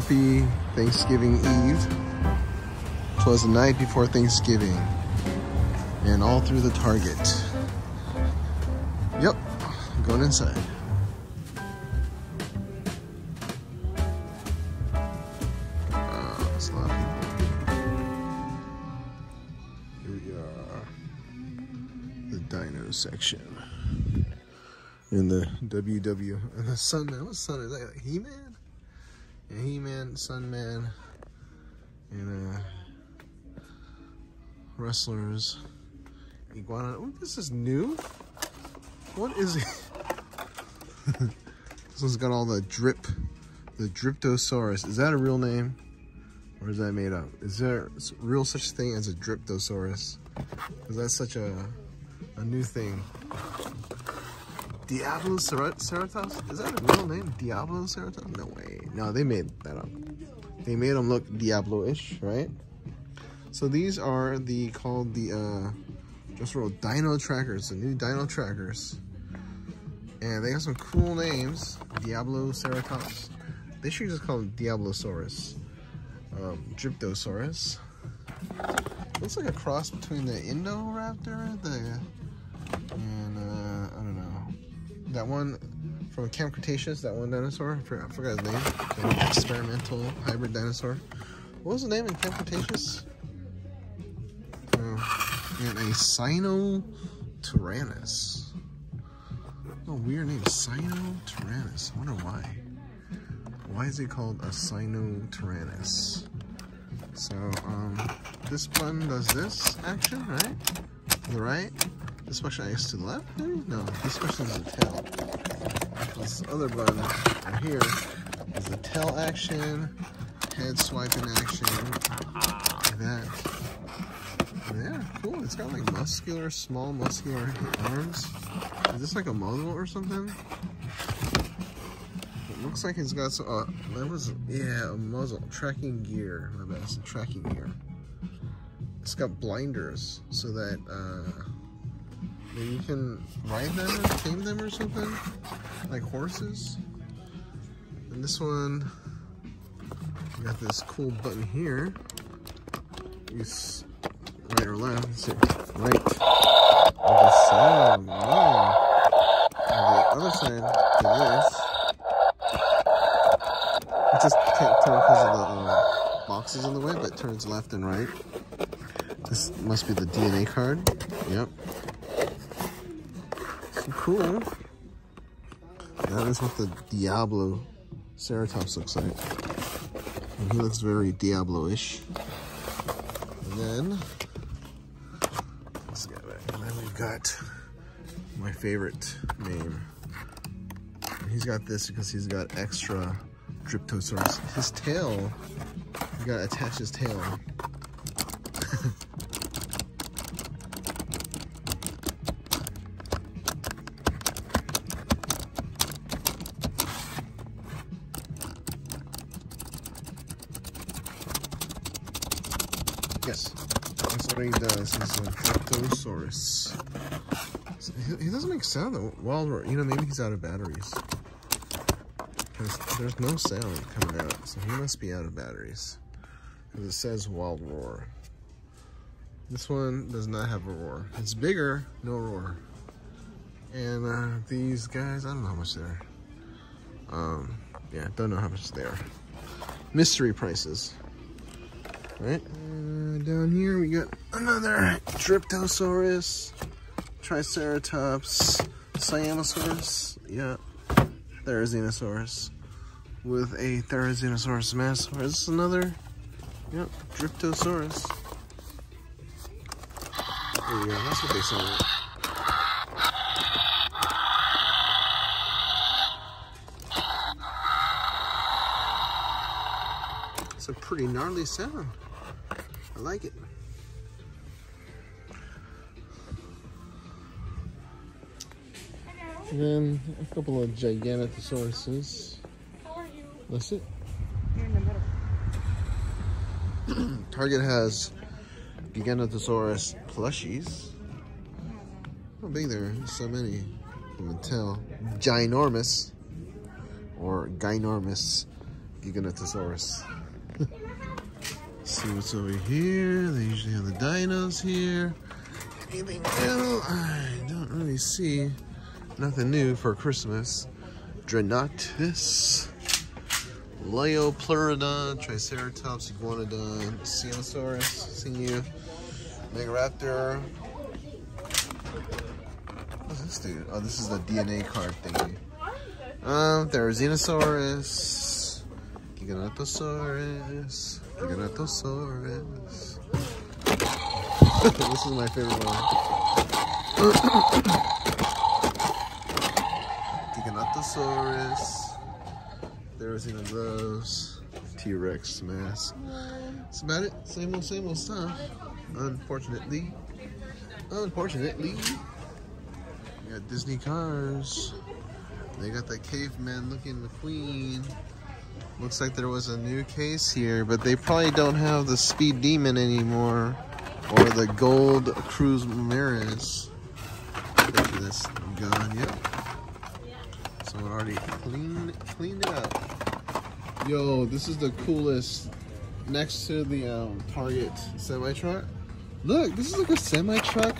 happy Thanksgiving Eve. 'Twas the night before Thanksgiving. And all through the Target. Yep, going inside. That's a lot of people. Here we are. The dino section. In the WW and the Sunman. What Sun is that? He-Man? Yeah, He-Man, Sunman, and wrestlers, Iguana. Oh, this is new. What is it? This one's got all the drip. The Dryptosaurus. Is that a real name? Or is that made up? Is there real such thing as a Dryptosaurus? Because that's such a new thing. Diabloceratops? Is that a real name? Diabloceratops? No way. No, they made that up. They made them look Diablo-ish, right? So these are called Dino Trackers, the new Dino Trackers. And they have some cool names. Diabloceratops. They should just call them Diablosaurus. Dryptosaurus. Looks like a cross between the Indoraptor, I don't know. That one from Camp Cretaceous, that one dinosaur, I forgot his name. An experimental hybrid dinosaur. What was the name in Camp Cretaceous? And a Sinotyrannus. What a weird name, Sinotyrannus. I wonder why. Why is it called a Sinotyrannus? So, this button does this action, right? To the right. This question is to the left, maybe? No, this question is the tail. This other button right here is the tail action, head swiping action, like that. Yeah, cool. It's got like small muscular arms. Is this like a muzzle or something? It looks like it's got some, a muzzle. Tracking gear. My bad, it's a tracking gear. It's got blinders so that, maybe you can ride them or tame them or something, like horses. And this one, you got this cool button here. You right or left, it's right. With the sound, wow. And the other side to this. I just can't tell because of the boxes in the way, but it turns left and right. This must be the DNA card. Yep. Cool. That is what the Diabloceratops looks like. And he looks very Diablo-ish. And then, let's get back. And then we've got my favorite name. And he's got this because he's got extra Dryptosaurus. His tail, you gotta attach his tail. Yes, that's what he does. He's a Dryptosaurus. He doesn't make sound though. Well, you know, maybe he's out of batteries. Because there's no sound coming out, so he must be out of batteries. Because it says wild roar. This one does not have a roar. It's bigger, no roar. And these guys, I don't know how much they are. Yeah, don't know how much they are. Mystery prices. Right? Down here we got another Dryptosaurus, Triceratops, Siamosaurus, yeah, Therizinosaurus, with a Therizinosaurus mastosaurus. This is another, yep, Dryptosaurus. There you go, that's what they sound like. It's a pretty gnarly sound. I like it. And then a couple of Giganotosauruses. How are you? That's it. You're in the middle. Target has Giganotosaurus plushies. I think there are so many. You can tell. Ginormous. Or Ginormous Iguanodon. See what's over here. They usually have the dinos here. Anything new? I don't really see nothing new for Christmas. Drenatus, Liopleurodon, Triceratops, Iguanodon, Celosaurus, Xenu, Megaraptor. What's this dude? Oh, this is the DNA card thingy. Therizinosaurus, Iguanodon. This is my favorite one. Iguanodon. There was even those T-Rex mask. That's about it. Same old stuff. Unfortunately. We got Disney cars. They got that caveman looking McQueen. Looks like there was a new case here, but they probably don't have the Speed Demon anymore. Or the gold Cruz Maris. After this, I'm gone. Yep. Someone already cleaned it up. Yo, this is the coolest. Next to the Target semi truck. Look, this is like a semi truck,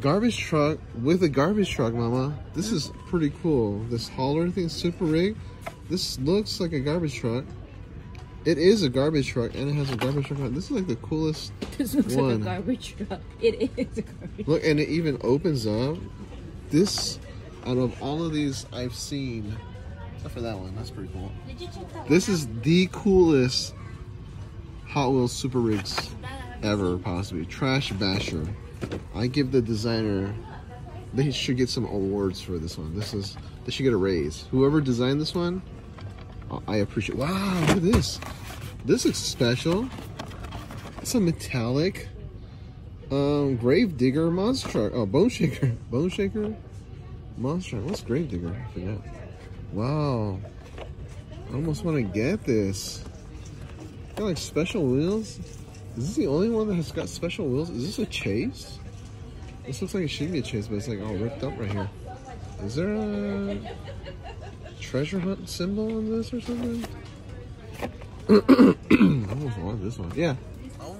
garbage truck with a garbage truck, mama. This is pretty cool. This hauler thing's super rigged. This looks like a garbage truck. It is a garbage truck, and it has a garbage truck on it. This is like the coolest one. This looks like a garbage truck. It is a garbage truck. Look, and it even opens up. This, out of all of these I've seen, except for that one, that's pretty cool. Did you check that this one? Is the coolest Hot Wheels Super Rigs ever, possibly. Trash Basher. I give the designer, they should get some awards for this one. This is, they should get a raise. Whoever designed this one, I appreciate. Wow, look at this. This looks special. It's a metallic Grave Digger monster truck. Oh, Bone Shaker. Bone Shaker monster. What's Grave Digger? I forgot. Wow. I almost want to get this. Got like special wheels. Is this the only one that has got special wheels? Is this a chase? This looks like it should be a chase, but it's like all ripped up right here. Is there a treasure hunt symbol on this or something? I almost want this one. Yeah. Oh,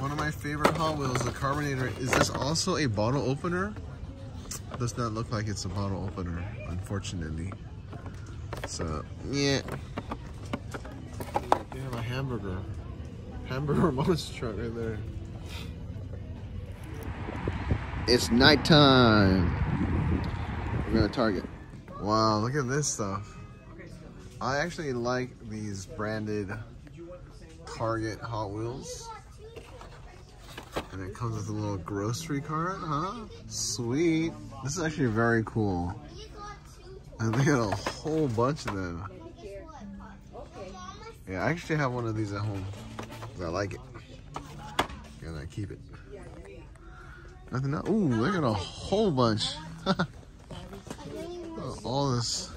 one of my favorite Hot Wheels, the Carbonator. Is this also a bottle opener? Does not look like it's a bottle opener, unfortunately. So, yeah. They have a hamburger. Hamburger monster truck right there. It's nighttime. We're going to Target. Wow, look at this stuff. I actually like these branded Target Hot Wheels. And it comes with a little grocery cart, huh? Sweet. This is actually very cool. And they got a whole bunch of them. Yeah, I actually have one of these at home. I like it. Gotta keep it. Nothing else. Ooh, they got a whole bunch. All this.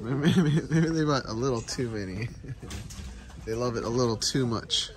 Maybe they bought a little too many. They love it a little too much.